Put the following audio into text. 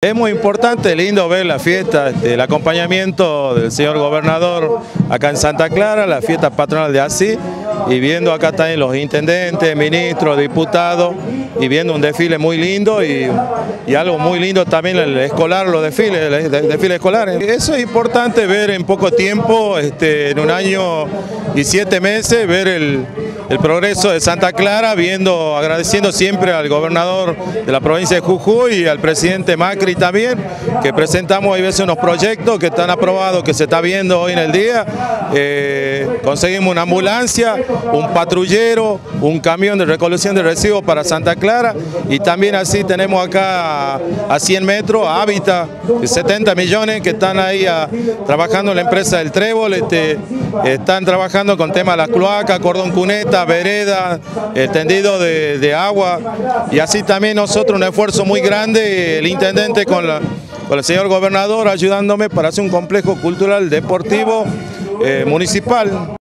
Es muy importante, lindo ver la fiesta, el acompañamiento del señor gobernador acá en Santa Clara, la fiesta patronal de Asís, y viendo acá también los intendentes, ministros, diputados, y viendo un desfile muy lindo y algo muy lindo también el escolar, los desfiles, escolares. Eso es importante ver en poco tiempo, en un año y 7 meses, ver el progreso de Santa Clara, agradeciendo siempre al gobernador de la provincia de Jujuy y al presidente Macri también, que presentamos hay veces unos proyectos que están aprobados, que se está viendo hoy en el día. Conseguimos una ambulancia, un patrullero, un camión de recolección de residuos para Santa Clara, y también así tenemos acá a 100 metros a Hábitat, 70 millones que están ahí trabajando en la empresa del Trébol, están trabajando con temas de las cloacas, cordón cuneta, vereda, tendido de agua, y así también nosotros un esfuerzo muy grande, el intendente con el señor gobernador ayudándome para hacer un complejo cultural deportivo municipal.